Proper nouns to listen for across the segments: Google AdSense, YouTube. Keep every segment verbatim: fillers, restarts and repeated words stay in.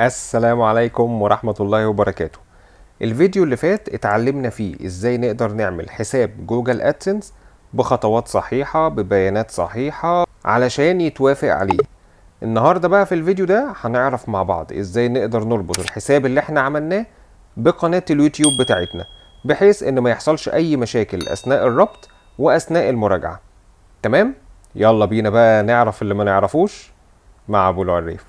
السلام عليكم ورحمة الله وبركاته. الفيديو اللي فات اتعلمنا فيه ازاي نقدر نعمل حساب جوجل ادسنس بخطوات صحيحة ببيانات صحيحة علشان يتوافق عليه. النهاردة بقى في الفيديو ده هنعرف مع بعض ازاي نقدر نربط الحساب اللي احنا عملناه بقناة اليوتيوب بتاعتنا بحيث ان ما يحصلش اي مشاكل اثناء الربط واثناء المراجعة. تمام؟ يلا بينا بقى نعرف اللي ما نعرفوش مع ابو العريف.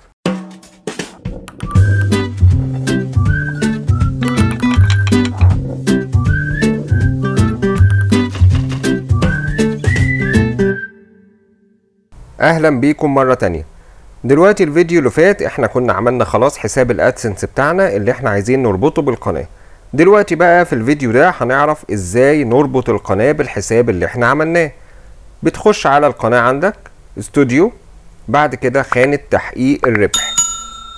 اهلا بيكم مرة تانية. دلوقتي الفيديو اللي فات احنا كنا عملنا خلاص حساب الادسنس بتاعنا اللي احنا عايزين نربطه بالقناة. دلوقتي بقى في الفيديو ده هنعرف ازاي نربط القناة بالحساب اللي احنا عملناه. بتخش على القناة عندك استوديو، بعد كده خانة تحقيق الربح.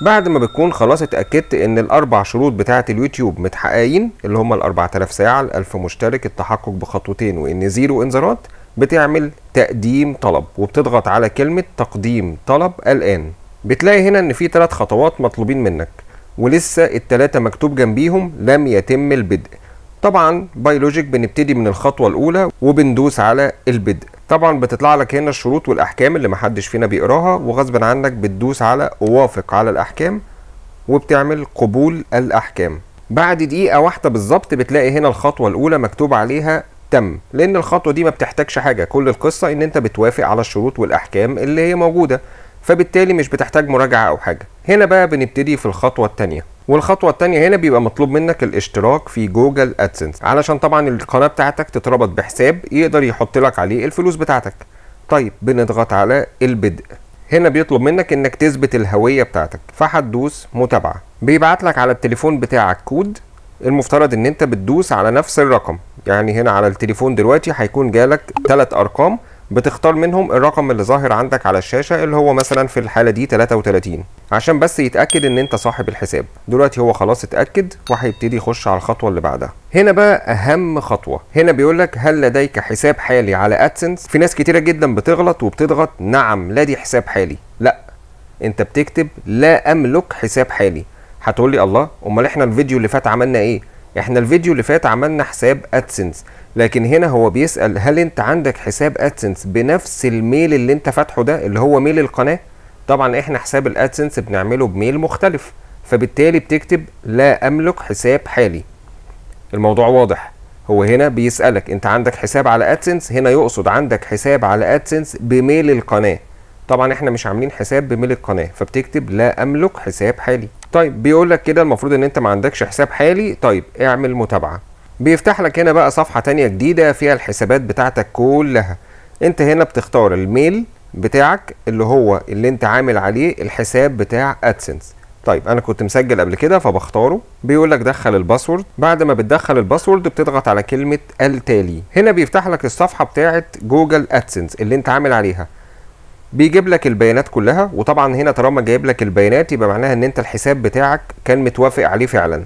بعد ما بتكون خلاص اتأكدت ان الاربع شروط بتاعة اليوتيوب متحققين اللي هم الاربعة الاف ساعة، الالف مشترك، التحقق بخطوتين، وان زيرو انذارات، بتعمل تقديم طلب وبتضغط على كلمة تقديم طلب الآن. بتلاقي هنا ان في ثلاث خطوات مطلوبين منك ولسه الثلاثة مكتوب جنبيهم لم يتم البدء. طبعا بايلوجيك بنبتدي من الخطوة الاولى وبندوس على البدء. طبعا بتطلع لك هنا الشروط والاحكام اللي محدش فينا بيقراها، وغصب عنك بتدوس على اوافق على الاحكام وبتعمل قبول الاحكام. بعد دقيقة واحدة بالظبط بتلاقي هنا الخطوة الاولى مكتوب عليها تم، لان الخطوه دي ما بتحتاجش حاجه، كل القصه ان انت بتوافق على الشروط والاحكام اللي هي موجوده، فبالتالي مش بتحتاج مراجعه او حاجه. هنا بقى بنبتدي في الخطوه الثانيه، والخطوه الثانيه هنا بيبقى مطلوب منك الاشتراك في جوجل ادسنس علشان طبعا القناه بتاعتك تتربط بحساب يقدر يحط لك عليه الفلوس بتاعتك. طيب بنضغط على البدء. هنا بيطلب منك انك تثبت الهويه بتاعتك، فهتدوس متابعه. بيبعت لك على التليفون بتاعك كود، المفترض ان انت بتدوس على نفس الرقم. يعني هنا على التليفون دلوقتي هيكون جالك ثلاث ارقام، بتختار منهم الرقم اللي ظاهر عندك على الشاشه اللي هو مثلا في الحاله دي ثلاثة وثلاثين عشان بس يتاكد ان انت صاحب الحساب. دلوقتي هو خلاص اتاكد وهيبتدي يخش على الخطوه اللي بعدها. هنا بقى اهم خطوه، هنا بيقول لك هل لديك حساب حالي على ادسنس؟ في ناس كتيره جدا بتغلط وبتضغط نعم لدي حساب حالي. لا، انت بتكتب لا املك حساب حالي. هتقول لي الله، امال احنا الفيديو اللي فات عملنا ايه؟ احنا الفيديو اللي فات عملنا حساب ادسنس، لكن هنا هو بيسأل هل انت عندك حساب ادسنس بنفس الميل اللي انت فاتحه ده اللي هو ميل القناة. طبعا احنا حساب الادسنس بنعمله بميل مختلف، فبالتالي بتكتب لا املك حساب حالي. الموضوع واضح. هو هنا بيسألك انت عندك حساب على ادسنس، هنا يقصد عندك حساب على ادسنس بميل القناة. طبعا احنا مش عاملين حساب بميل القناة، فبتكتب لا املك حساب حالي. طيب بيقول لك كده المفروض ان انت ما عندكش حساب حالي. طيب اعمل متابعه. بيفتح لك هنا بقى صفحه تانية جديده فيها الحسابات بتاعتك كلها. انت هنا بتختار الميل بتاعك اللي هو اللي انت عامل عليه الحساب بتاع ادسنس. طيب انا كنت مسجل قبل كده فبختاره. بيقول لك دخل الباسورد. بعد ما بتدخل الباسورد بتضغط على كلمه التالي. هنا بيفتح لك الصفحه بتاعه جوجل ادسنس اللي انت عامل عليها، بيجيب لك البيانات كلها. وطبعا هنا طالما جايب لك البيانات يبقى معناها ان انت الحساب بتاعك كان متوافق عليه فعلا.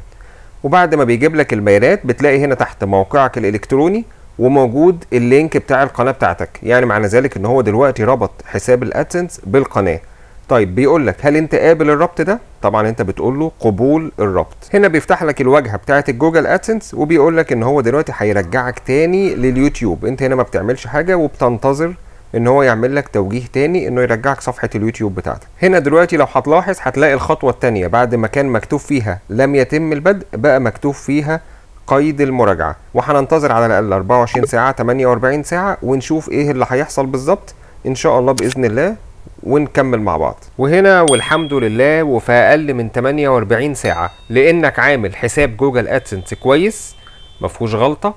وبعد ما بيجيب لك البيانات بتلاقي هنا تحت موقعك الالكتروني وموجود اللينك بتاع القناه بتاعتك، يعني معنى ذلك ان هو دلوقتي ربط حساب الادسنس بالقناه. طيب بيقول لك هل انت قابل الربط ده؟ طبعا انت بتقول له قبول الربط. هنا بيفتح لك الواجهه بتاعه الجوجل ادسنس وبيقول لك ان هو دلوقتي هيرجعك تاني لليوتيوب. انت هنا ما بتعملش حاجه وبتنتظر ان هو يعمل لك توجيه تاني انه يرجعك صفحه اليوتيوب بتاعتك. هنا دلوقتي لو هتلاحظ هتلاقي الخطوه الثانيه بعد ما كان مكتوب فيها لم يتم البدء بقى مكتوب فيها قيد المراجعه، وهننتظر على الاقل أربعة وعشرين ساعه ثمانية وأربعين ساعه ونشوف ايه اللي هيحصل بالظبط ان شاء الله باذن الله ونكمل مع بعض. وهنا والحمد لله وفي اقل من ثمانية وأربعين ساعه لانك عامل حساب جوجل ادسنس كويس ما فيهوش غلطه،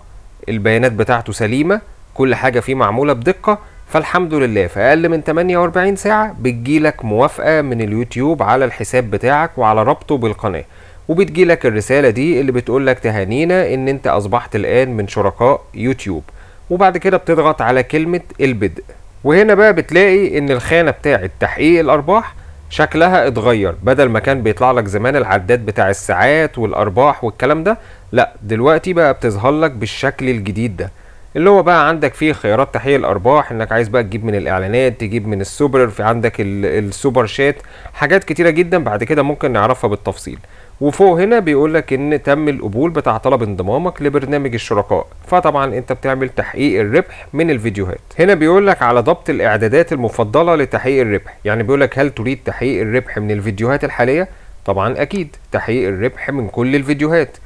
البيانات بتاعته سليمه، كل حاجه فيه معموله بدقه، فالحمد لله في اقل من ثمانية وأربعين ساعه بتجيلك موافقه من اليوتيوب على الحساب بتاعك وعلى ربطه بالقناه، وبتجيلك الرساله دي اللي بتقولك تهانينا ان انت اصبحت الان من شركاء يوتيوب. وبعد كده بتضغط على كلمه البدء. وهنا بقى بتلاقي ان الخانه بتاعه تحقيق الارباح شكلها اتغير، بدل ما كان بيطلع لك زمان العداد بتاع الساعات والارباح والكلام ده، لا دلوقتي بقى بتظهر لك بالشكل الجديد ده. اللي هو بقى عندك فيه خيارات تحقيق الارباح، انك عايز بقى تجيب من الاعلانات، تجيب من السوبر، في عندك السوبر شات، حاجات كتيره جدا بعد كده ممكن نعرفها بالتفصيل. وفوق هنا بيقول لك ان تم القبول بتاع طلب انضمامك لبرنامج الشركاء، فطبعا انت بتعمل تحقيق الربح من الفيديوهات. هنا بيقول لك على ضبط الاعدادات المفضله لتحقيق الربح، يعني بيقول لك هل تريد تحقيق الربح من الفيديوهات الحاليه؟ طبعا اكيد تحقيق الربح من كل الفيديوهات.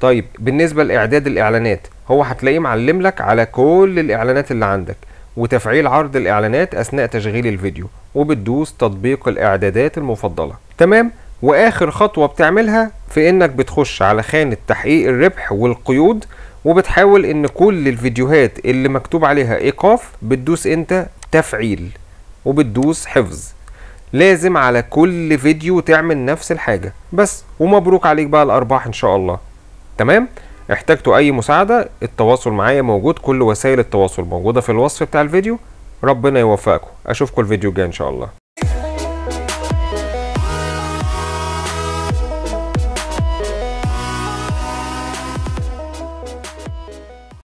طيب بالنسبه لاعداد الاعلانات، هو هتلاقيه معلم لك على كل الاعلانات اللي عندك، وتفعيل عرض الاعلانات اثناء تشغيل الفيديو، وبتدوس تطبيق الاعدادات المفضله، تمام. واخر خطوه بتعملها في انك بتخش على خانه تحقيق الربح والقيود، وبتحاول ان كل الفيديوهات اللي مكتوب عليها ايقاف بتدوس انت تفعيل، وبتدوس حفظ. لازم على كل فيديو تعمل نفس الحاجه بس، ومبروك عليك بقى الارباح ان شاء الله، تمام. احتجتوا اي مساعده التواصل معايا موجود، كل وسائل التواصل موجوده في الوصف بتاع الفيديو. ربنا يوفقكم، اشوفكم الفيديو الجاي ان شاء الله.